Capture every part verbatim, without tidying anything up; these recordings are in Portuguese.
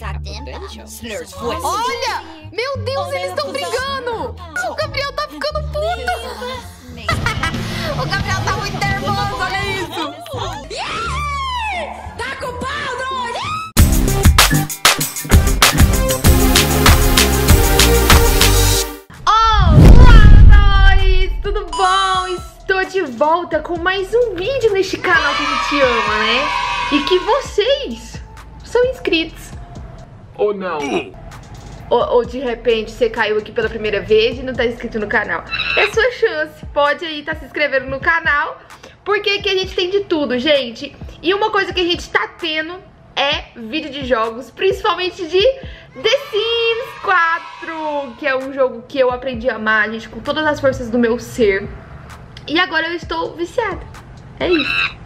Olha! Meu Deus, eles estão brigando! O Gabriel tá ficando puto! O Gabriel tá muito nervoso, olha isso! Yeah! Tá com pau, doido! Olá, dois! Tudo bom? Estou de volta com mais um vídeo neste canal que a gente ama, né? E que vocês são inscritos. Ou não? Ou, ou de repente você caiu aqui pela primeira vez e não tá inscrito no canal. É sua chance, pode aí tá se inscrevendo no canal, porque aqui a gente tem de tudo, gente. E uma coisa que a gente tá tendo é vídeo de jogos, principalmente de The Sims quatro, que é um jogo que eu aprendi a amar, gente, com todas as forças do meu ser. E agora eu estou viciada, é isso.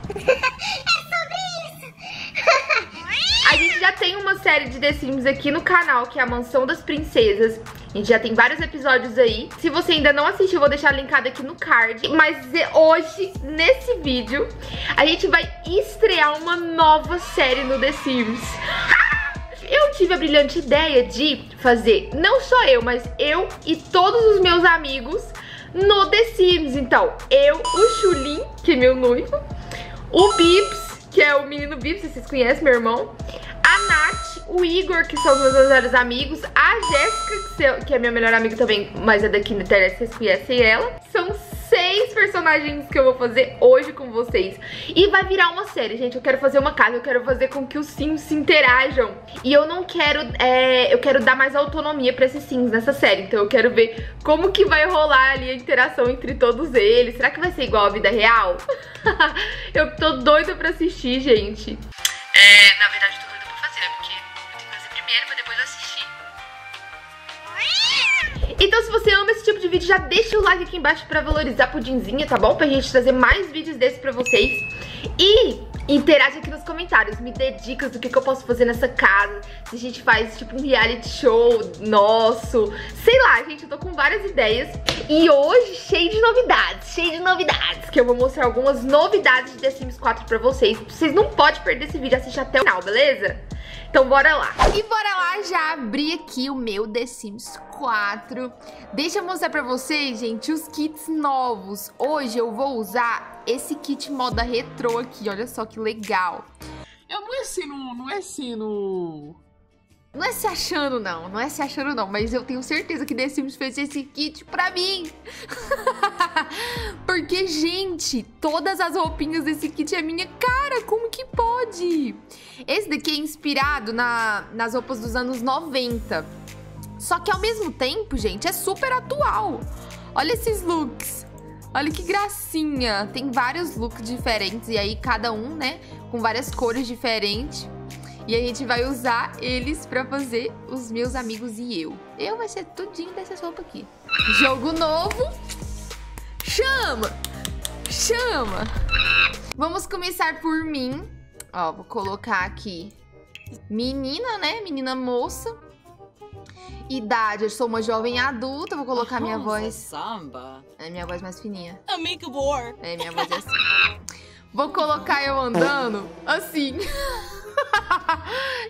A gente já tem uma série de The Sims aqui no canal, que é a Mansão das Princesas. A gente já tem vários episódios aí. Se você ainda não assistiu, eu vou deixar linkado aqui no card. Mas hoje, nesse vídeo, a gente vai estrear uma nova série no The Sims. Eu tive a brilhante ideia de fazer, não só eu, mas eu e todos os meus amigos no The Sims. Então, eu, o Chulim, que é meu noivo, o Bips, que é o menino Bips, vocês conhecem, meu irmão, a Nath, o Igor, que são os meus melhores amigos, a Jéssica, que é minha melhor amiga também, mas é daqui na internet, vocês conhecem ela. São seis personagens que eu vou fazer hoje com vocês. E vai virar uma série, gente. Eu quero fazer uma casa, eu quero fazer com que os Sims se interajam. E eu não quero, é, eu quero dar mais autonomia pra esses Sims nessa série. Então eu quero ver como que vai rolar ali a interação entre todos eles. Será que vai ser igual à vida real? Eu tô doida pra assistir, gente. É, na verdade eu tô doida pra fazer, né? Porque eu tenho que fazer primeiro pra depois assistir. Então se você ama esse tipo de vídeo, já deixa o like aqui embaixo pra valorizar a pudinzinha, tá bom? Pra gente trazer mais vídeos desses pra vocês. E interage aqui nos comentários, me dê dicas do que, que eu posso fazer nessa casa. Se a gente faz tipo um reality show nosso, sei lá, gente, eu tô com várias ideias. E hoje cheio de novidades, cheio de novidades, que eu vou mostrar algumas novidades de The Sims quatro pra vocês. Vocês não podem perder esse vídeo, assiste até o final, beleza? Então bora lá. E bora lá já abrir aqui o meu The Sims quatro. Deixa eu mostrar pra vocês, gente, os kits novos. Hoje eu vou usar esse kit moda retrô aqui, olha só que legal. Eu não ensino, não ensino... Não é se achando não, não é se achando não, mas eu tenho certeza que The Sims fez esse kit pra mim. Porque, gente, todas as roupinhas desse kit é minha cara, como que pode? Esse daqui é inspirado na, nas roupas dos anos noventa. Só que ao mesmo tempo, gente, é super atual. Olha esses looks, olha que gracinha. Tem vários looks diferentes e aí cada um, né, com várias cores diferentes. E a gente vai usar eles pra fazer os meus amigos e eu. Eu vai ser tudinho dessa roupa aqui. Jogo novo. Chama! Chama! Vamos começar por mim. Ó, vou colocar aqui. Menina, né? Menina moça. Idade, eu sou uma jovem adulta. Vou colocar minha voz... Samba. É minha voz mais fininha. Amigo War. É, minha voz é assim. Vou colocar eu andando assim.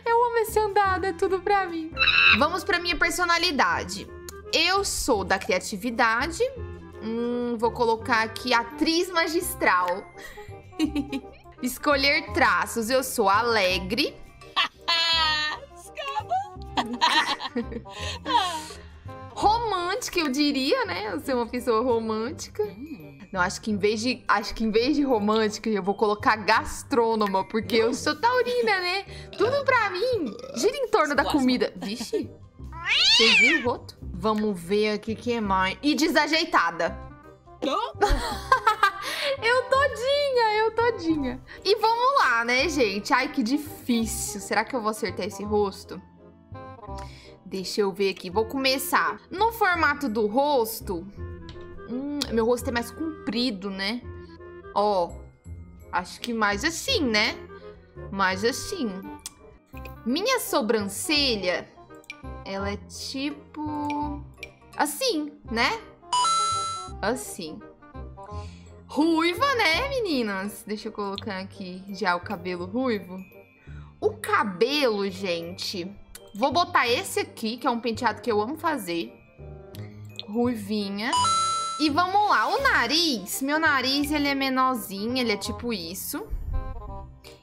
Eu amo esse andado, é tudo pra mim. Vamos pra minha personalidade. Eu sou da criatividade. Hum, vou colocar aqui atriz magistral. Escolher traços. Eu sou alegre. Romântica, eu diria, né? Eu sou uma pessoa romântica. Não, acho que em vez de, acho que em vez de romântica, eu vou colocar gastrônoma, porque eu sou taurina, né? Tudo pra mim gira em torno da comida. Vixe, vocês viram o roto? Vamos ver aqui o que é mais. E desajeitada. Eu todinha, eu todinha. E vamos lá, né, gente? Ai, que difícil. Será que eu vou acertar esse rosto? Deixa eu ver aqui. Vou começar no formato do rosto. Hum, meu rosto é mais comprido, né? Ó, acho que mais assim, né? Mais assim. Minha sobrancelha, ela é tipo... assim, né? Assim. Ruiva, né, meninas? Deixa eu colocar aqui já o cabelo ruivo. O cabelo, gente... Vou botar esse aqui, que é um penteado que eu amo fazer. Ruivinha. E vamos lá, o nariz. Meu nariz, ele é menorzinho, ele é tipo isso.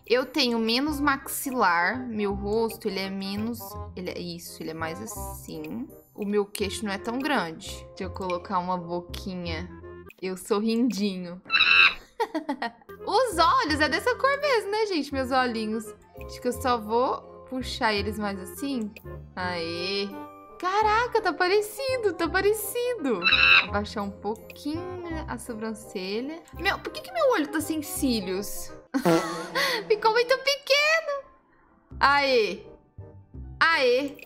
Eu tenho menos maxilar. Meu rosto, ele é menos... Ele é isso, ele é mais assim. O meu queixo não é tão grande. Deixa eu colocar uma boquinha. Eu sorrindinho. Os olhos, é dessa cor mesmo, né, gente? Meus olhinhos. Acho que eu só vou puxar eles mais assim. Aê. Caraca, tá parecido, tá parecido. Abaixar um pouquinho a sobrancelha. Meu, por que que meu olho tá sem cílios? Ficou muito pequeno. Aê. Aê.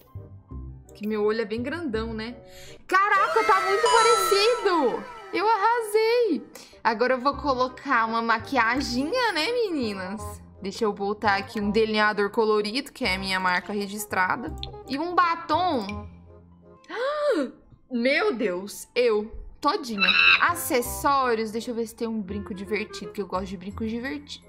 Que meu olho é bem grandão, né? Caraca, tá muito parecido. Eu arrasei. Agora eu vou colocar uma maquiaginha, né, meninas? Deixa eu botar aqui um delineador colorido, que é a minha marca registrada. E um batom... Meu Deus, eu todinha. Acessórios, deixa eu ver se tem um brinco divertido, que eu gosto de brincos divertidos.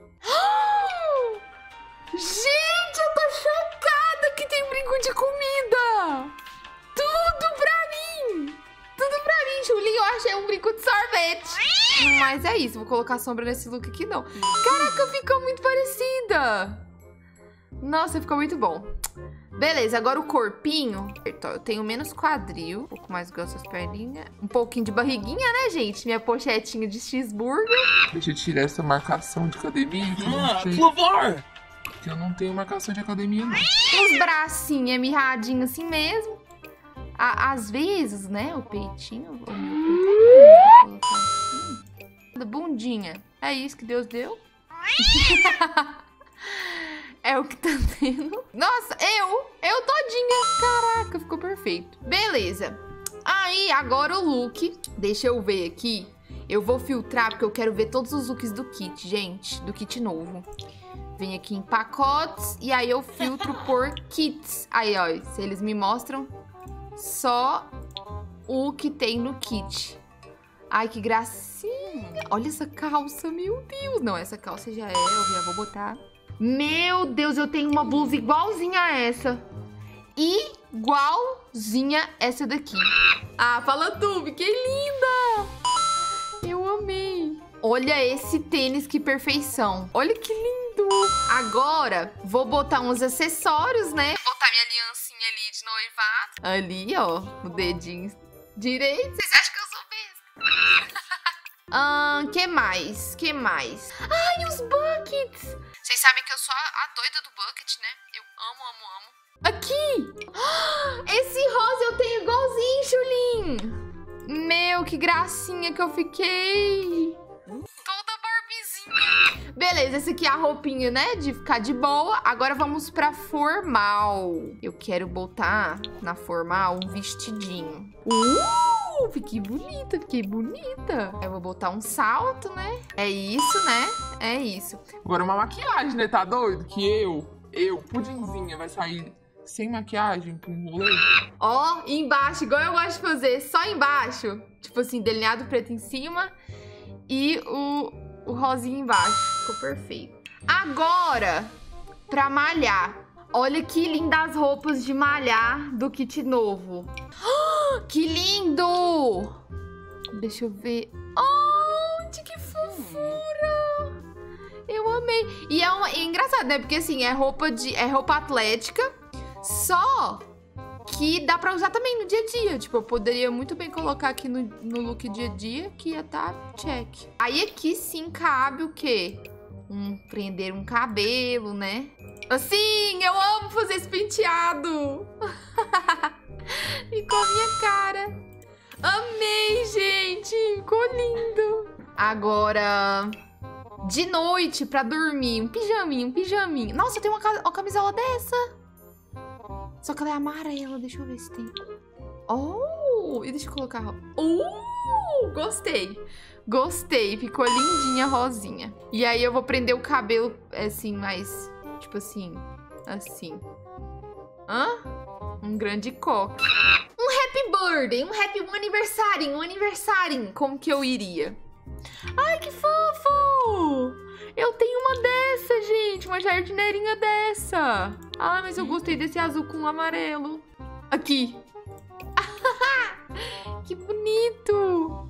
Gente, eu tô chocada que tem brinco de comida. Tudo pra mim. Tudo pra mim, Julinho. Eu achei um brinco de sorvete. Mas é isso, vou colocar sombra nesse look aqui não. Caraca, ficou muito parecida. Nossa, ficou muito bom. Beleza, agora o corpinho. Eu tenho menos quadril, um pouco mais grosso as perninhas. Um pouquinho de barriguinha, né, gente? Minha pochetinha de cheeseburger. Deixa eu tirar essa marcação de academia. Que ah, por favor! Porque eu não tenho marcação de academia, não. Os bracinhos mirradinhos assim mesmo. À, às vezes, né, o peitinho. Vou colocar assim. Bundinha. É isso que Deus deu. É o que tá tendo. Nossa, eu, eu todinha. Caraca, ficou perfeito. Beleza. Aí, agora o look. Deixa eu ver aqui. Eu vou filtrar, porque eu quero ver todos os looks do kit, gente. Do kit novo. Vem aqui em pacotes. E aí eu filtro por kits. Aí, ó, eles me mostram só o que tem no kit. Ai, que gracinha. Olha essa calça, meu Deus. Não, essa calça já é, eu já vou botar. Meu Deus, eu tenho uma blusa igualzinha a essa. Igualzinha essa daqui. Ah, fala tube, que linda! Eu amei. Olha esse tênis, que perfeição. Olha que lindo. Agora, vou botar uns acessórios, né? Vou botar minha aliancinha ali de noivado. Ali, ó, o dedinho direito. Vocês acham que eu sou besta? Ahn, um, que mais? Que mais? Ai, os buckets! Vocês sabem que eu sou a, a doida do bucket, né? Eu amo, amo, amo. Aqui! Esse rosa eu tenho igualzinho, Julinho! Meu, que gracinha que eu fiquei! Toda barbizinha! Beleza, essa aqui é a roupinha, né? De ficar de boa. Agora vamos pra formal. Eu quero botar na formal um vestidinho. Uh! Fiquei bonita, fiquei bonita. Eu vou botar um salto, né? É isso, né? É isso. Agora uma maquiagem, né? Tá doido? Que eu, eu, pudinzinha, vai sair sem maquiagem pro rolê. Ó, embaixo, igual eu gosto de fazer, só embaixo. Tipo assim, delineado preto em cima e o, o rosinho embaixo. Ficou perfeito. Agora, pra malhar. Olha que lindas as roupas de malhar do kit novo. Oh, que lindo! Deixa eu ver. Oh, que fofura! Eu amei. E é, um, é engraçado, né? Porque assim, é roupa, de, é roupa atlética. Só que dá pra usar também no dia a dia. Tipo, eu poderia muito bem colocar aqui no, no look dia a dia, que ia tá check. Aí aqui sim cabe o quê? Um, prender um cabelo, né? Assim, eu amo fazer esse penteado. Ficou minha cara. Amei, gente. Ficou lindo. Agora, de noite, pra dormir. Um pijaminho, um pijaminho. Nossa, eu tenho uma, uma camisola dessa. Só que ela é amarela. Deixa eu ver se tem. Oh, e deixa eu colocar. Uh, gostei. Gostei. Ficou lindinha a rosinha. E aí eu vou prender o cabelo, assim, mais... Tipo assim, assim. Hã? Um grande coque. Um happy birthday, um happy um aniversário, um aniversário. Como que eu iria? Ai, que fofo! Eu tenho uma dessa, gente. uma jardineirinha dessa. Ah, mas eu gostei desse azul com amarelo. Aqui. Que bonito.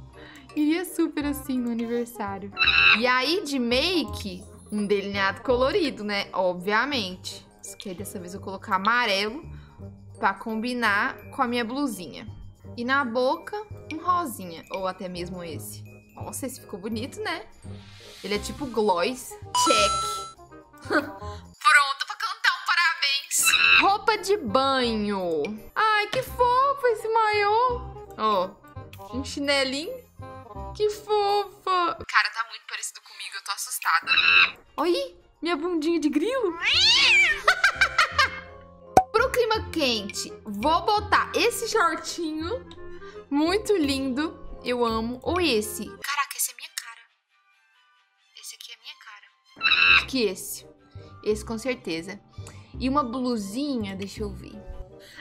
Iria super assim no aniversário. E aí, de make, um delineado colorido, né? Obviamente. Isso que aí dessa vez eu vou colocar amarelo pra combinar com a minha blusinha. E na boca, um rosinha. Ou até mesmo esse. Nossa, esse ficou bonito, né? Ele é tipo gloss. Check. Pronto pra cantar um parabéns. Roupa de banho. Ai, que fofo esse maiô. Ó, oh, um chinelinho. Que fofa. Cara, tá muito parecido comigo, eu tô assustada. Oi, minha bundinha de grilo. Pro clima quente, vou botar esse shortinho. Muito lindo, eu amo. Ou esse. Caraca, esse é minha cara. Esse aqui é minha cara. Que esse. Esse com certeza. E uma blusinha, deixa eu ver.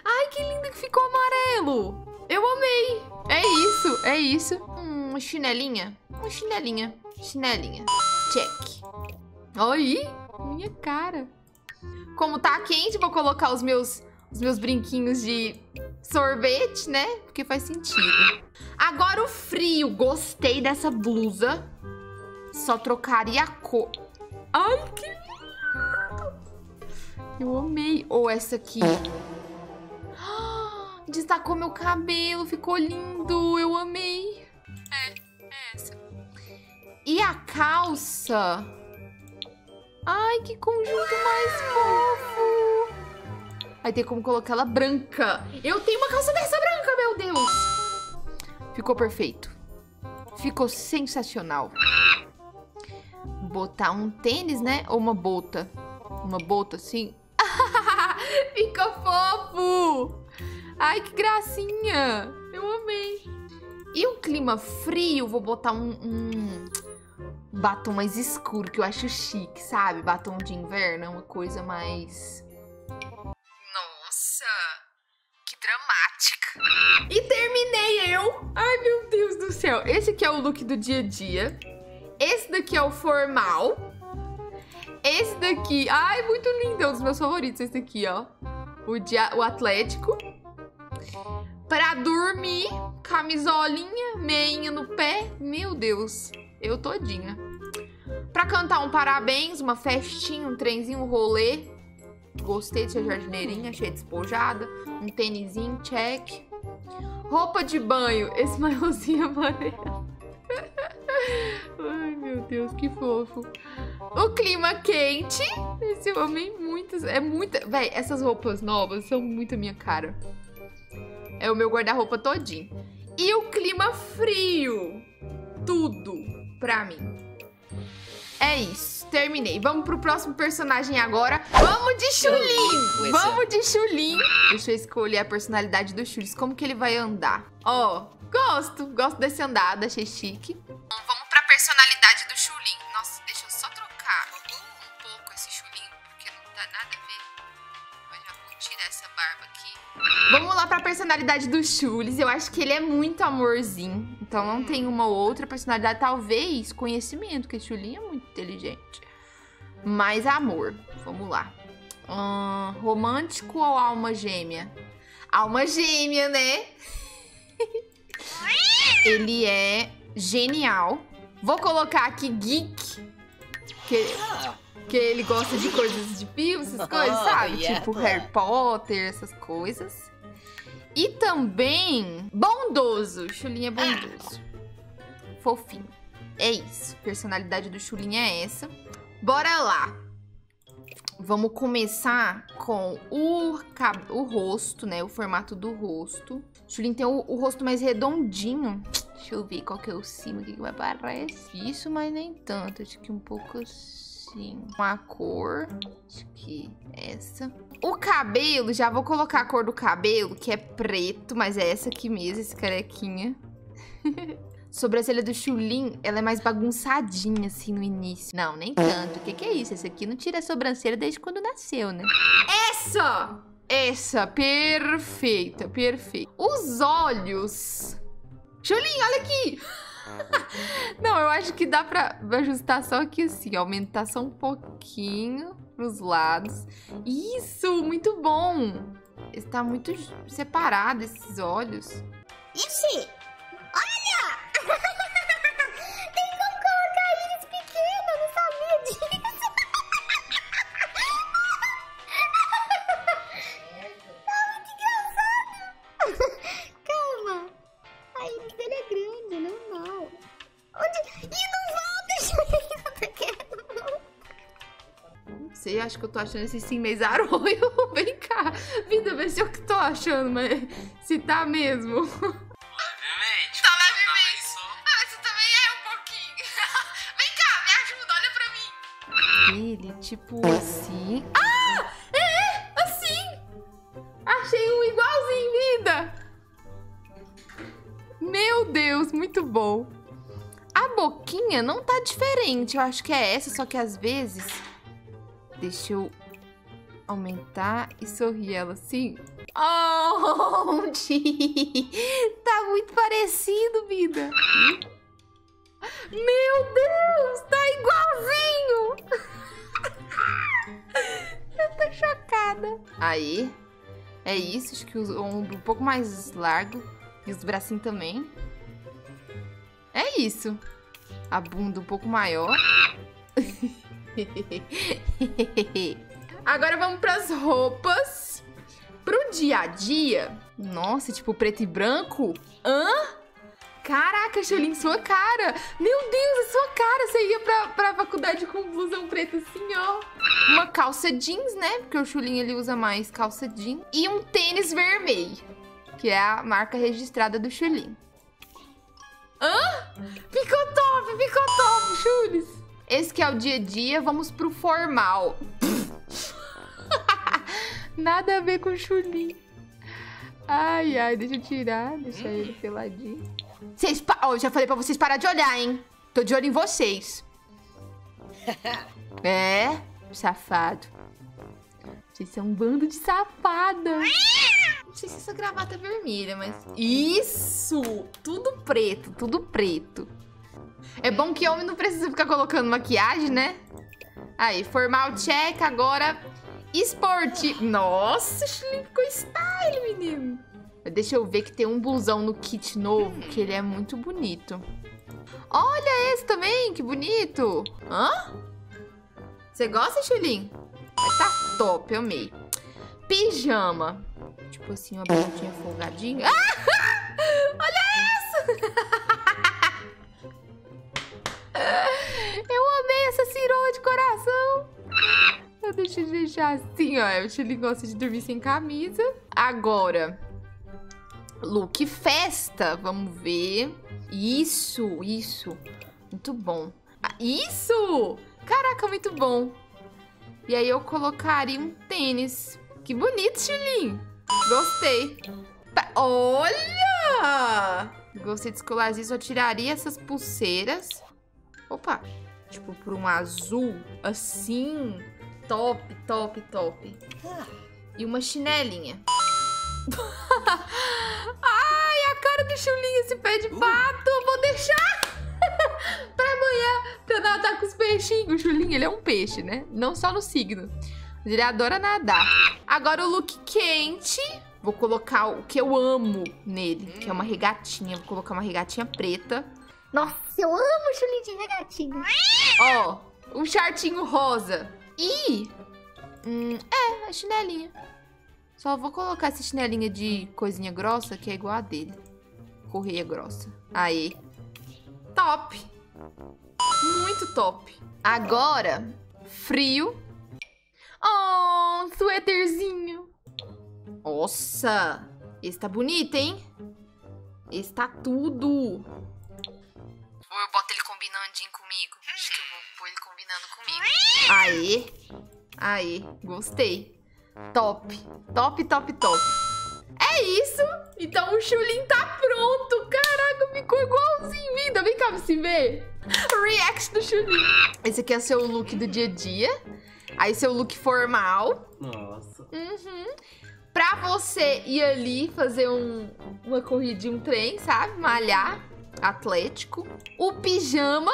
Ai, que lindo que ficou amarelo. Eu amei. É isso, é isso. Hum. Uma chinelinha, uma chinelinha, chinelinha, check. Oi, minha cara. Como tá quente, vou colocar os meus, os meus brinquinhos de sorvete, né? Porque faz sentido. Agora o frio, gostei dessa blusa. Só trocaria a cor. Ai, que lindo. Eu amei. Ou essa aqui. Destacou meu cabelo, ficou lindo, eu amei. E a calça? Ai, que conjunto mais fofo! Vai ter como colocar ela branca. Eu tenho uma calça dessa branca, meu Deus! Ficou perfeito. Ficou sensacional. Botar um tênis, né? Ou uma bota. Uma bota, assim. Ficou fofo! Ai, que gracinha! Eu amei. E o clima frio, vou botar um... um... batom mais escuro, que eu acho chique, sabe? Batom de inverno, uma coisa mais... Nossa! Que dramática! E terminei eu! Ai, meu Deus do céu! Esse aqui é o look do dia a dia. Esse daqui é o formal. Esse daqui... Ai, muito lindo! É um dos meus favoritos esse aqui, ó. O, dia... o atlético. Pra dormir, camisolinha, meinha no pé. Meu Deus! Eu todinha. Pra cantar um parabéns, uma festinha, um trenzinho, um rolê. Gostei de ser jardineirinha, achei despojada. Um tênisinho, check. Roupa de banho, esse maiôzinho amarelo. Ai, meu Deus, que fofo. O clima quente. Esse eu amei muito. É muita... Véi, essas roupas novas são muito a minha cara. É o meu guarda-roupa todinho. E o clima frio. Tudo pra mim. É isso, terminei. Vamos pro próximo personagem agora. Vamos de Chulim! Vamos de Chulim! Deixa eu escolher a personalidade do Chulis. Como que ele vai andar? Ó, oh, gosto. Gosto desse andado, achei chique. Bom, vamos pra personalidade do Chulim. Nossa, deixa eu só trocar um pouco esse Chulim, porque não dá nada a ver. Mas já vou tirar essa barba aqui. Vamos lá pra personalidade do Chulis. Eu acho que ele é muito amorzinho. Então não tem uma ou outra personalidade, talvez conhecimento, porque Chulinha é muito inteligente. Mas amor, vamos lá. Hum, romântico ou alma gêmea? Alma gêmea, né? Ele é genial. Vou colocar aqui geek, que, que ele gosta de coisas de filmes, essas coisas, sabe? Oh, yeah. Tipo Harry Potter, essas coisas. E também bondoso. Chulinha é bondoso. Fofinho. É isso. Personalidade do Chulinha é essa. Bora lá. Vamos começar com o, o rosto, né? O formato do rosto. Chulinha tem o, o rosto mais redondinho. Deixa eu ver qual que é o cima. O que vai parecer? Isso, mas nem tanto. Acho que um pouco assim. Com a cor. Acho que é essa. O cabelo, já vou colocar a cor do cabelo, que é preto, mas é essa aqui mesmo, esse carequinha. Sobrancelha do Chulim, ela é mais bagunçadinha, assim, no início. Não, nem tanto. O que que é isso? Essa aqui não tira a sobrancelha desde quando nasceu, né? Essa! Essa, perfeita, perfeita. Os olhos. Chulim, olha aqui! Não, eu acho que dá pra ajustar só aqui assim, aumentar só um pouquinho pros lados. Isso, muito bom! Está muito separado esses olhos. Ixi, olha! Tem como colocar eles pequenos, eu não sabia disso. Tá muito engraçado. Calma. Aí ele é grande, normal. Onde... Ih, não volta, gente. Sei, acho que eu tô achando esse sim meio zarolho. Vem cá, vida, vê se eu que tô achando, mas se tá mesmo. Levemente. Tá levemente. Ah, você também é um pouquinho. Vem cá, me ajuda, olha pra mim. Ele, tipo assim. Ah, é, assim. Achei um igualzinho, vida. Meu Deus, muito bom. A boquinha não tá diferente, eu acho que é essa, só que às vezes... Deixa eu aumentar e sorrir ela assim. Onde? Tá muito parecido, vida. Meu Deus, tá igualzinho. Eu tô chocada. Aí, é isso. Acho que o ombro um pouco mais largo e os bracinhos também. É isso. A bunda um pouco maior. Agora vamos pras roupas. Pro dia a dia. Nossa, tipo preto e branco. Hã? Caraca, Xelin, sua cara. Meu Deus, é sua cara. Você ia pra, pra faculdade com blusão preta assim, ó. Uma calça jeans, né? Porque o Xelin, ele usa mais calça jeans. E um tênis vermelho, que é a marca registrada do Xelin. Hã? Ficou top, ficou top, Xules. Esse que é o dia a dia, vamos pro formal. Nada a ver com o Xelin. Ai, ai, deixa eu tirar, deixa ele peladinho. Vocês, oh, já falei pra vocês parar de olhar, hein? Tô de olho em vocês. É, safado. Vocês são um bando de safadas. Não sei se essa gravata é vermelha, mas... Isso! Tudo preto, tudo preto. É bom que homem não precisa ficar colocando maquiagem, né? Aí, formal check, agora esporte. Nossa, Xelin ficou style, menino. Deixa eu ver que tem um blusão no kit novo, que ele é muito bonito. Olha esse também, que bonito. Hã? Você gosta, Xelin? Tá top, eu amei. Pijama. Tipo assim, uma blusinha folgadinha. Ah! Olha essa! Eu amei essa cirola de coração. Eu deixo de deixar assim, ó. O Xelin gosta de dormir sem camisa. Agora, look festa. Vamos ver. Isso, isso. Muito bom. Ah, isso! Caraca, muito bom. E aí eu colocaria um tênis. Que bonito, Xelin. Gostei. Olha! Gostei de escolarzinho. Só tiraria essas pulseiras. Opa, tipo, por um azul, assim, top, top, top. E uma chinelinha. Ai, a cara do Xelin, esse pé de pato, eu vou deixar pra amanhã, pra nadar com os peixinhos. O Xelin, ele é um peixe, né? Não só no signo, mas ele adora nadar. Agora o look quente, vou colocar o que eu amo nele, que é uma regatinha. Vou colocar uma regatinha preta. Nossa, eu amo o Xelin de regatinho. Ó, oh, um shortinho rosa. E... Hum, é, a chinelinha. Só vou colocar essa chinelinha de coisinha grossa, que é igual a dele. Correia grossa. Aí. Top. Muito top. Agora, frio. Oh, um suéterzinho. Nossa. Esse tá bonito, hein? Esse tá tudo. Ou eu boto ele combinandinho comigo? Acho que eu vou pôr ele combinando comigo. Aê! Aê! Gostei! Top! Top, top, top! É isso! Então o Xelin tá pronto! Caraca, ficou igualzinho, vida! Vem cá pra se ver! React do Xelin! Esse aqui é o seu look do dia a dia. Aí seu look formal. Nossa! Uhum. Pra você ir ali fazer um, uma corrida de um trem, sabe? Malhar. atlético, o pijama.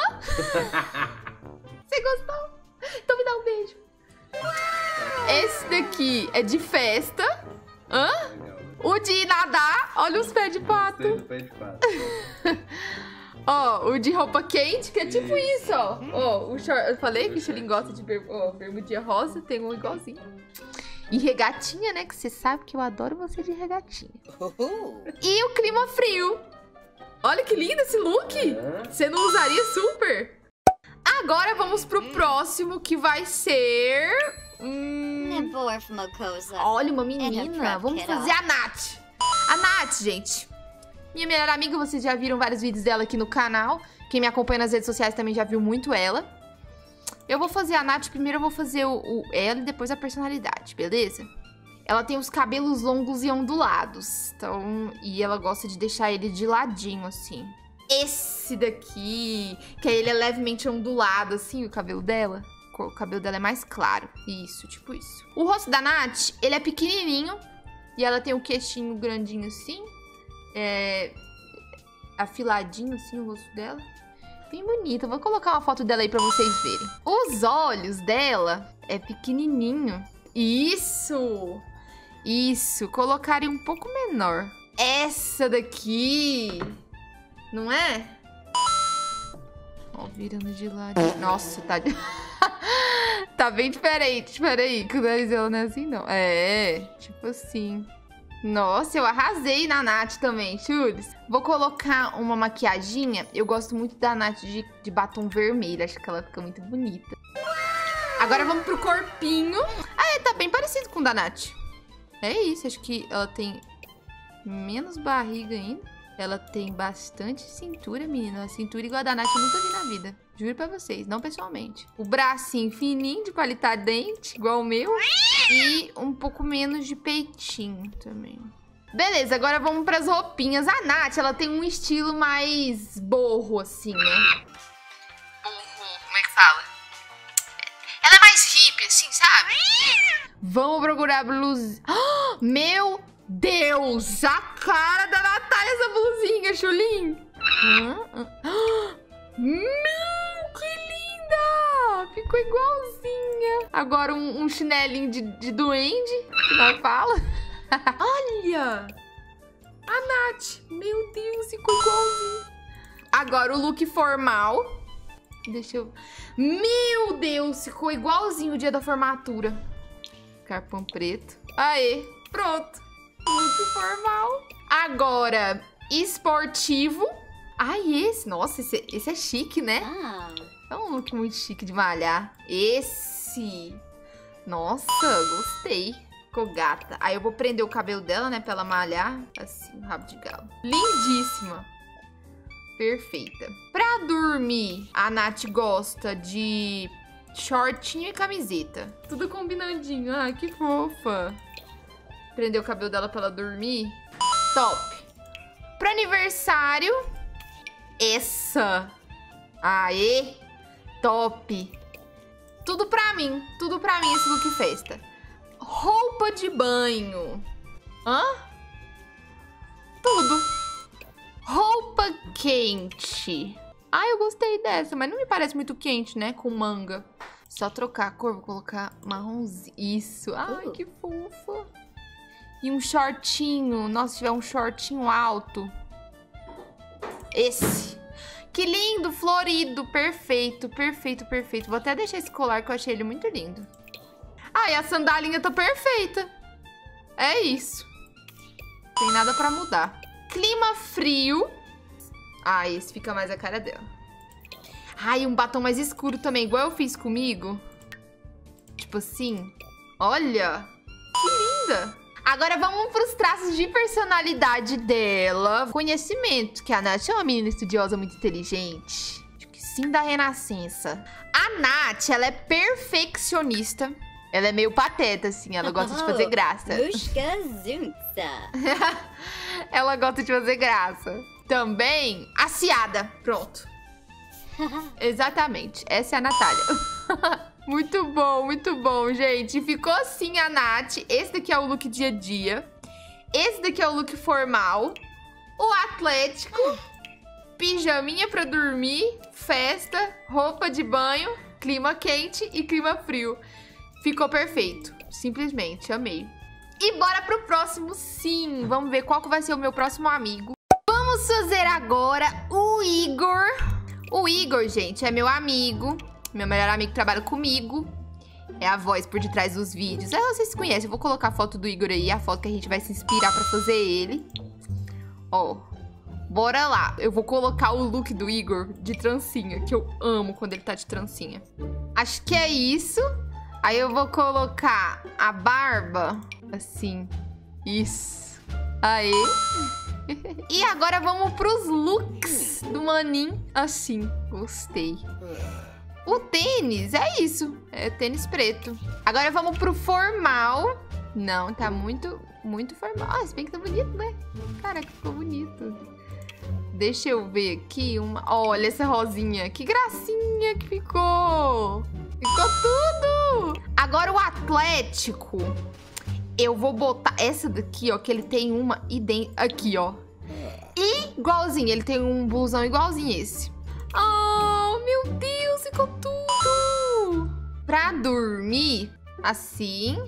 Você gostou? Então me dá um beijo. Esse daqui é de festa. Hã? O de nadar, olha os pés de pato. Pé de pato. Ó, o de roupa quente, que é tipo isso, ó. Ó, o short, eu falei que o Xilin gosta de ber... oh, bermudinha rosa, tem um igualzinho. E regatinha, né, que você sabe que eu adoro você de regatinha. E o clima frio. Olha que lindo esse look. Você não usaria super? Agora vamos pro próximo, que vai ser... Hum... Olha, uma menina. Vamos fazer a Nath. A Nath, gente. Minha melhor amiga, vocês já viram vários vídeos dela aqui no canal. Quem me acompanha nas redes sociais também já viu muito ela. Eu vou fazer a Nath. Primeiro eu vou fazer o, o ela e depois a personalidade, beleza? Ela tem os cabelos longos e ondulados. Então, e ela gosta de deixar ele de ladinho, assim. Esse daqui, que ele é levemente ondulado, assim, o cabelo dela. O cabelo dela é mais claro. Isso, tipo isso. O rosto da Nath, ele é pequenininho. E ela tem o queixinho grandinho, assim. É... afiladinho, assim, o rosto dela. Bem bonita. Vou colocar uma foto dela aí pra vocês verem. Os olhos dela é pequenininho. Isso! Isso! Colocarem um pouco menor. Essa daqui... não é? Ó, virando de lado. Nossa, tá... tá bem diferente. Peraí, que o nariz dela não é assim, não. É, tipo assim. Nossa, eu arrasei na Nath também, Chules. Vou colocar uma maquiaginha. Eu gosto muito da Nath de, de batom vermelho. Acho que ela fica muito bonita. Agora vamos pro corpinho. Ah, é, tá bem parecido com o da Nath. É isso, acho que ela tem menos barriga ainda. Ela tem bastante cintura, menina. A cintura igual a da Nath eu nunca vi na vida. Juro pra vocês, não pessoalmente. O bracinho fininho de palito dente, igual o meu. E um pouco menos de peitinho também. Beleza, agora vamos pras roupinhas. A Nath, ela tem um estilo mais borro, assim, né? Borro, como é que fala? Ela é mais hippie, assim, sabe? Vamos procurar blusa... Oh, meu Deus, a cara da Natália essa blusinha, Xulin. Ah, ah, ah. Meu, que linda! Ficou igualzinha. Agora um, um chinelinho de, de duende, que não fala. Olha! A Nath, meu Deus, ficou igualzinho. Agora o look formal. Deixa eu... Meu Deus, ficou igualzinho o dia da formatura. Carpão preto. Aê, pronto. Look formal. Agora, esportivo. Ai, esse. Nossa, esse, esse é chique, né? Ah. É um look muito chique de malhar. Esse. Nossa, gostei. Ficou gata. Aí eu vou prender o cabelo dela, né? Pra ela malhar. Assim, rabo de galo. Lindíssima. Perfeita. Pra dormir, a Nath gosta de shortinho e camiseta. Tudo combinandinho. Ah, que fofa. Prender o cabelo dela pra ela dormir. Top. Pro aniversário. Essa. Aê. Top. Tudo pra mim. Tudo pra mim esse look festa. Roupa de banho. Hã? Tudo. Roupa quente. Ah, eu gostei dessa. Mas não me parece muito quente, né? Com manga. Só trocar a cor. Vou colocar marronzinho. Isso. Ai, uh. que fofa. E um shortinho. Nossa, se tiver um shortinho alto. Esse. Que lindo, florido. Perfeito, perfeito, perfeito. Vou até deixar esse colar que eu achei ele muito lindo. Ah, e a sandalinha tá perfeita. É isso. Tem nada pra mudar. Clima frio. Ah, esse fica mais a cara dela. Ah, e um batom mais escuro também, igual eu fiz comigo. Tipo assim. Olha. Que linda. Agora vamos para os traços de personalidade dela. Conhecimento, que a Nath é uma menina estudiosa muito inteligente. Acho que sim, da Renascença. A Nath, ela é perfeccionista. Ela é meio pateta, assim. Ela gosta oh, de fazer graça. Ela gosta de fazer graça. Também, aciada. Pronto. Exatamente. Essa é a Natália. Muito bom, muito bom, gente. Ficou assim a Nath. Esse daqui é o look dia a dia. Esse daqui é o look formal. O atlético. pijaminha pra dormir, festa, roupa de banho, clima quente e clima frio. Ficou perfeito. Simplesmente, amei. E bora pro próximo sim. Vamos ver qual que vai ser o meu próximo amigo. Vamos fazer agora o Igor. O Igor, gente, é meu amigo. Meu melhor amigo trabalha comigo. É a voz por detrás dos vídeos. É, vocês conhecem. Eu vou colocar a foto do Igor aí. A foto que a gente vai se inspirar pra fazer ele. Ó. Bora lá. Eu vou colocar o look do Igor de trancinha. Que eu amo quando ele tá de trancinha. Acho que é isso. Aí eu vou colocar a barba. Assim. Isso. Aê. E agora vamos pros looks do maninho. Assim. Gostei. O tênis, é isso. É tênis preto. Agora vamos pro formal. Não, tá muito, muito formal. Ah, se bem que tá bonito, né? Caraca, ficou bonito. Deixa eu ver aqui uma... Olha essa rosinha. Que gracinha que ficou. Ficou tudo. Agora o atlético. Eu vou botar essa daqui, ó. Que ele tem uma idêntica. Aqui, ó. Igualzinho. Ele tem um blusão igualzinho esse. Oh, meu Deus. Ficou tudo! Pra dormir, assim.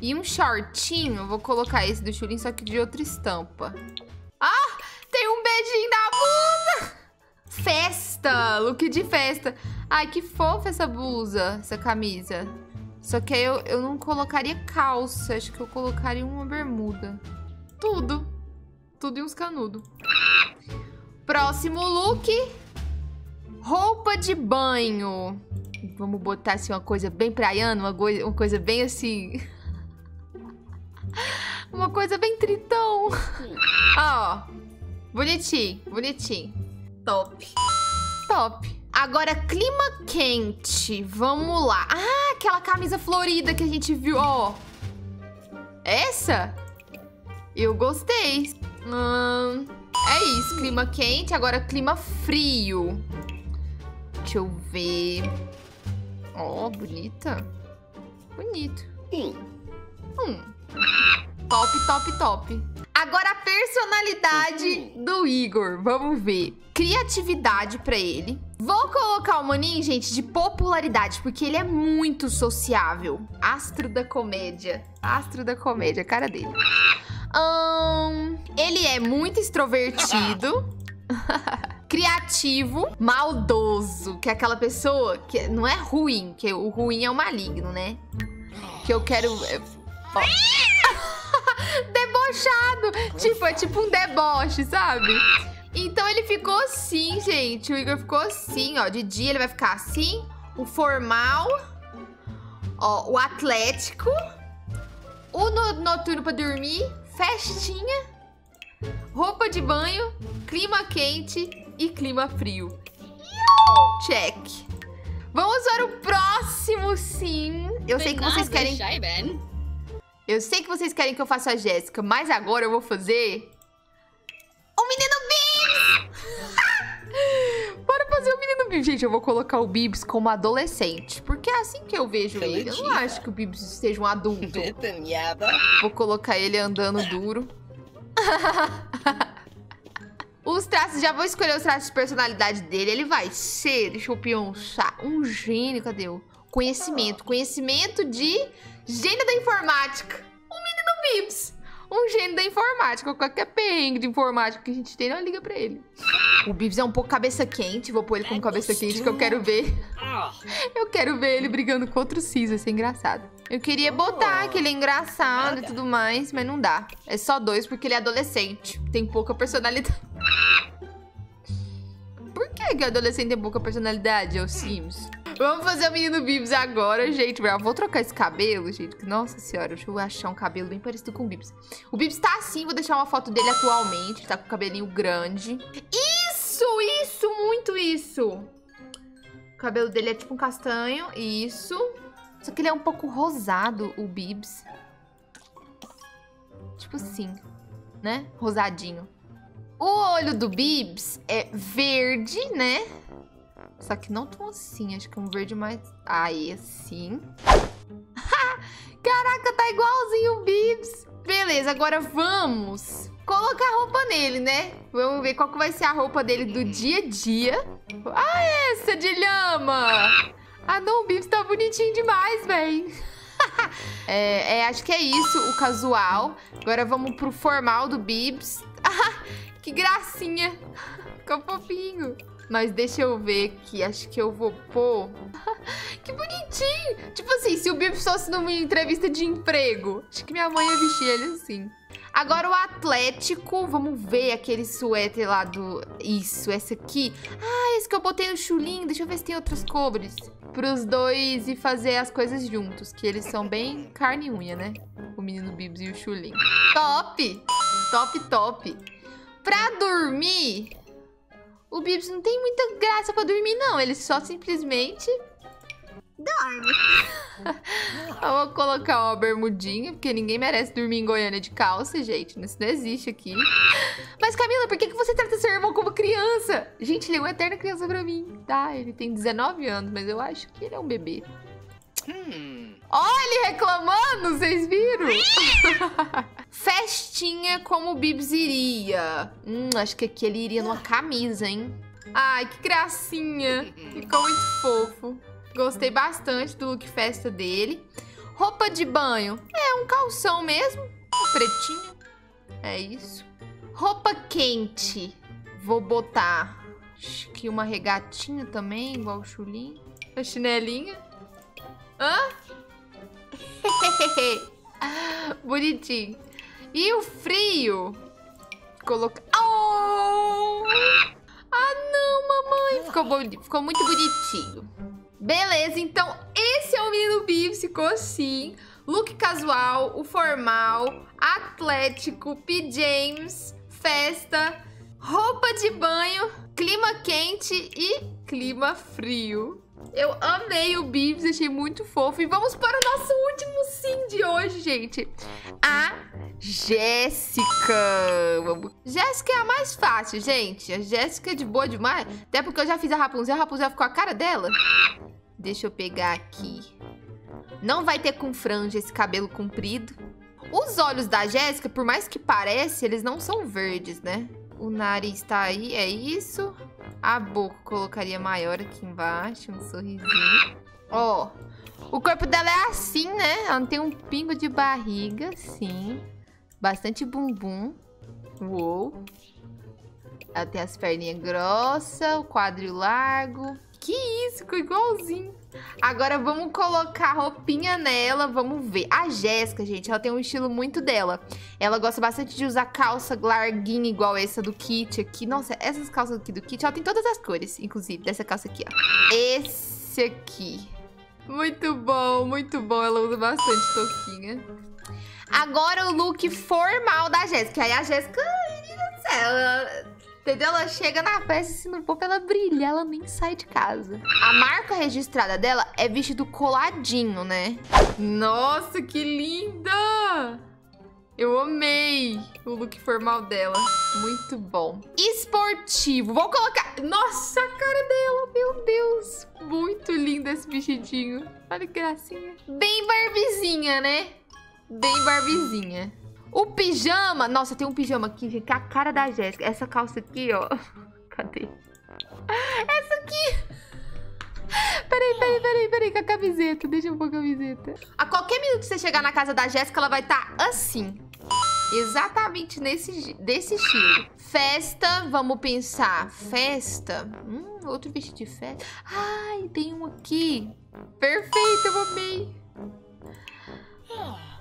E um shortinho. Eu vou colocar esse do Chulinho, só que de outra estampa. Ah! Tem um beijinho na blusa! Festa! Look de festa. Ai, que fofa essa blusa, essa camisa. Só que eu, eu não colocaria calça. Acho que eu colocaria uma bermuda. Tudo. Tudo e uns canudos. Próximo look... Roupa de banho. Vamos botar assim uma coisa bem praiana, uma coisa, uma coisa bem assim. Uma coisa bem tritão. Ó, bonitinho, bonitinho. Top. Top. Agora clima quente. Vamos lá. Ah, aquela camisa florida que a gente viu, ó. Essa? Eu gostei. Hum, é isso, clima quente. Agora clima frio. Deixa eu ver. Ó, oh, bonita. Bonito. Hum. Hum. Top, top, top. Agora a personalidade do Igor. Vamos ver. Criatividade pra ele. Vou colocar o maninho, gente, de popularidade, porque ele é muito sociável. Astro da comédia. Astro da comédia, a cara dele. Hum, ele é muito extrovertido. Criativo, maldoso, que é aquela pessoa que não é ruim, que o ruim é o maligno, né? Que eu quero... Ó. Debochado! Tipo, é tipo um deboche, sabe? Então ele ficou assim, gente. O Igor ficou assim, ó. De dia ele vai ficar assim. O formal. Ó, o atlético. O noturno pra dormir. Festinha. Roupa de banho. Clima quente. E clima frio. Check. Vamos para o próximo sim. Eu sei que vocês querem... Eu sei que vocês querem que eu faça a Jéssica, mas agora eu vou fazer... O menino Bibs! Bora fazer o menino Bibs. Gente, eu vou colocar o Bibs como adolescente. Porque é assim que eu vejo ele. Eu não acho que o Bibs seja um adulto. Vou colocar ele andando duro. Os traços, já vou escolher os traços de personalidade dele. Ele vai ser, deixa eu pensar, um gênio, cadê o? Conhecimento, conhecimento de gênio da informática. Um menino Bibs, um gênio da informática. Qualquer perrengue de informática que a gente tem, não liga pra ele. O Bibs é um pouco cabeça quente, vou pôr ele como cabeça quente que eu quero ver. Eu quero ver ele brigando com outro Cis, vai ser engraçado. Eu queria botar que ele é engraçado e tudo mais, mas não dá. É só dois porque ele é adolescente, tem pouca personalidade. Por que que adolescente tem pouca personalidade, é o Sims? Vamos fazer o menino Bibs agora, gente. Eu vou trocar esse cabelo, gente. Nossa senhora, deixa eu achar um cabelo bem parecido com o Bibs. O Bibs tá assim, vou deixar uma foto dele atualmente. Ele tá com o cabelinho grande. Isso, isso, muito isso. O cabelo dele é tipo um castanho, isso. Só que ele é um pouco rosado, o Bibs. Tipo assim, né? Rosadinho. O olho do Bibs é verde, né? Só que não tão assim, acho que é um verde mais... Aí, assim. Caraca, tá igualzinho o Bibs. Beleza, agora vamos colocar roupa nele, né? Vamos ver qual que vai ser a roupa dele do dia a dia. Ah, essa de lhama! Ah, não, o Bips tá bonitinho demais, véi. é, é, acho que é isso, o casual. Agora vamos pro formal do Bips. Ah, que gracinha! Ficou fofinho. Mas deixa eu ver aqui, acho que eu vou pôr... Que bonitinho! Tipo assim, se o Bips fosse numa entrevista de emprego, acho que minha mãe ia vestir ele assim. Agora o atlético, vamos ver aquele suéter lá do... Isso, essa aqui. Ah, esse que eu botei no chulinho, deixa eu ver se tem outras cores. Pros dois e fazer as coisas juntos, que eles são bem carne e unha, né? O menino Bips e o chulinho. Top! Top, top! Pra dormir... O Bips não tem muita graça pra dormir, não. Ele só simplesmente... dorme. Eu vou colocar uma bermudinha, porque ninguém merece dormir em Goiânia de calça, gente. Isso não existe aqui. Mas, Camila, por que você trata seu irmão como criança? Gente, ele é uma eterna criança pra mim, tá? Ele tem dezenove anos, mas eu acho que ele é um bebê. Hum. Olha ele reclamando, vocês viram? Festinha como o Bips iria. Hum, acho que aqui ele iria numa camisa, hein? Ai, que gracinha. Ficou muito fofo. Gostei bastante do look festa dele. Roupa de banho. É, um calção mesmo. Um pretinho. É isso. Roupa quente. Vou botar, acho que uma regatinha também, igual o chulinho. A chinelinha. Hã? Bonitinho. E o frio? Coloca... Oh! Ah, não, mamãe! Ficou, boni... Ficou muito bonitinho. Beleza, então esse é o menino Bips, ficou assim. Look casual, o formal, atlético, pijamas, festa, roupa de banho, clima quente e clima frio. Eu amei o Bips, achei muito fofo. E vamos para o nosso último sim de hoje, gente. A Jéssica. Vamos. Jéssica é a mais fácil, gente. A Jéssica é de boa demais. Até porque eu já fiz a Rapunzel. A Rapunzel ficou a cara dela. Deixa eu pegar aqui. Não vai ter com franja esse cabelo comprido. Os olhos da Jéssica, por mais que pareça, eles não são verdes, né? O nariz tá aí, é isso. A boca colocaria maior aqui embaixo, um sorrisinho. Ó, oh, o corpo dela é assim, né? Ela tem um pingo de barriga, sim. Bastante bumbum. Uou. Ela tem as perninhas grossas, o quadril largo. Que isso, ficou igualzinho. Agora vamos colocar roupinha nela, vamos ver. A Jéssica, gente, ela tem um estilo muito dela. Ela gosta bastante de usar calça larguinha, igual essa do kit aqui. Nossa, essas calças aqui do kit, ela tem todas as cores, inclusive dessa calça aqui, ó. Esse aqui. Muito bom, muito bom. Ela usa bastante touquinha. Agora o look formal da Jéssica. Aí a Jéssica, menina do céu, ela... entendeu? Ela chega na festa e se não for pra ela brilhar, ela nem sai de casa. A marca registrada dela é vestido coladinho, né? Nossa, que linda! Eu amei o look formal dela. Muito bom. Esportivo. Vou colocar... Nossa, a cara dela, meu Deus. Muito lindo esse vestidinho. Olha que gracinha. Bem Barbizinha, né? Bem Barbizinha. O pijama... Nossa, tem um pijama aqui, gente, que é a cara da Jéssica. Essa calça aqui, ó... Cadê? Essa aqui! Peraí, peraí, peraí, peraí, com a camiseta. Deixa eu pôr a camiseta. A qualquer minuto que você chegar na casa da Jéssica, ela vai estar tá assim. Exatamente nesse desse estilo. Festa, vamos pensar. Festa? Hum, outro vestido de festa. Ai, tem um aqui. Perfeito, eu amei.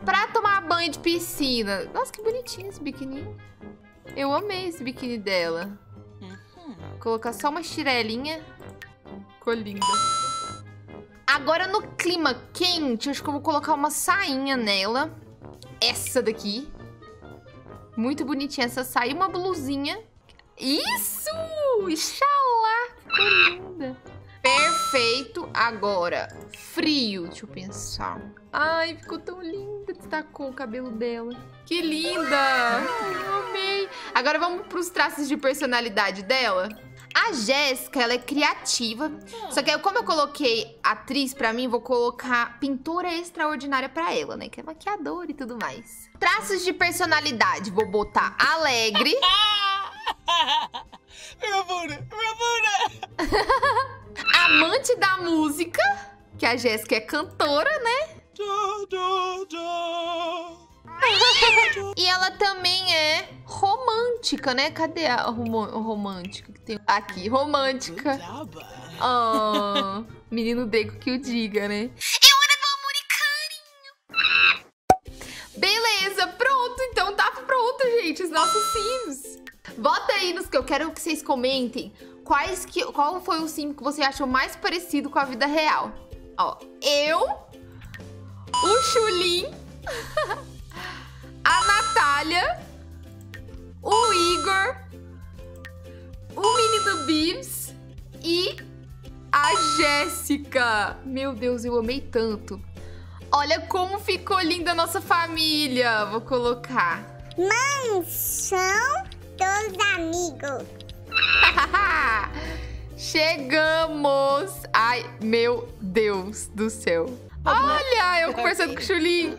Pra tomar banho de piscina. Nossa, que bonitinho esse biquininho. Eu amei esse biquíni dela. Vou colocar só uma chirelinha. Ficou linda. Agora no clima quente, acho que eu vou colocar uma sainha nela. Essa daqui. Muito bonitinha essa saia. Uma blusinha. Isso! Inxalá! Ficou linda. Perfeito. Agora, frio. Deixa eu pensar. Ai, ficou tão linda. Destacou o cabelo dela. Que linda! Eu amei. Agora vamos pros traços de personalidade dela. A Jéssica, ela é criativa. Só que como eu coloquei atriz pra mim, vou colocar pintura extraordinária pra ela, né? Que é maquiadora e tudo mais. Traços de personalidade. Vou botar alegre. Bravura, bravura. Amante da música. Que a Jéssica é cantora, né? E ela também é romântica, né? Cadê a rom romântica que tem aqui? Romântica. Oh, menino Deco que o diga, né? É hora do amor e carinho. Beleza, pronto. Então tá pronto, gente, os nossos Sims. Bota aí nos que eu quero que vocês comentem quais que, qual foi o Sim que você achou mais parecido com a vida real. Ó, eu, o Chulim, a Natália, o Igor, o menino Bibs e a Jéssica. Meu Deus, eu amei tanto. Olha como ficou linda a nossa família. Vou colocar Mansão dos Amigos. Chegamos. Ai, meu Deus do céu. Olha, eu conversando com o Chulinho.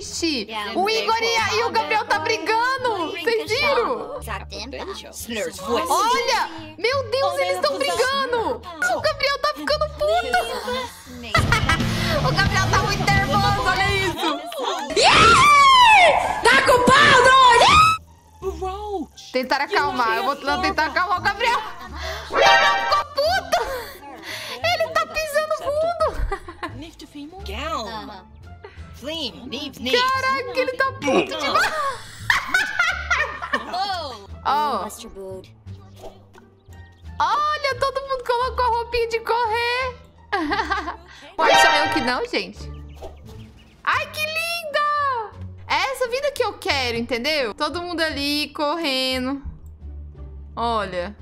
Ixi, o Igor e o Gabriel tá brigando. Vocês viram? Olha, meu Deus, eles estão brigando. O Gabriel tá ficando puto. O Gabriel tá muito nervoso, olha isso. Yeah! Tá com pau, doido! Tentar acalmar, eu vou tentar acalmar o Gabriel. O Gabriel ficou puto! Ele tá pisando fundo! Caraca, ele tá puto demais! Oh. Olha, todo mundo colocou a roupinha de correr! Pode só eu que não, gente? Ai, que linda! É essa vida que eu quero, entendeu? Todo mundo ali, correndo. Olha...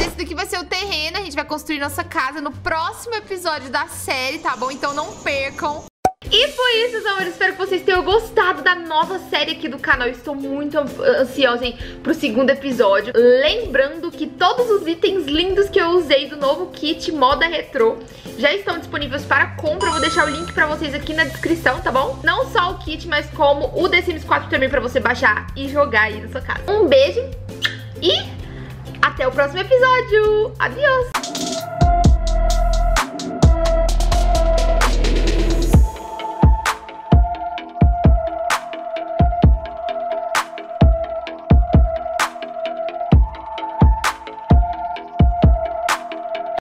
Esse daqui vai ser o terreno, a gente vai construir nossa casa no próximo episódio da série, tá bom? Então não percam. E foi isso, meus amores, espero que vocês tenham gostado da nova série aqui do canal. Eu estou muito ansiosa, hein, pro segundo episódio. Lembrando que todos os itens lindos que eu usei do novo kit Moda Retrô já estão disponíveis para compra. Eu vou deixar o link pra vocês aqui na descrição, tá bom? Não só o kit, mas como o The Sims quatro também, pra você baixar e jogar aí na sua casa. Um beijo e... até o próximo episódio. Adiós!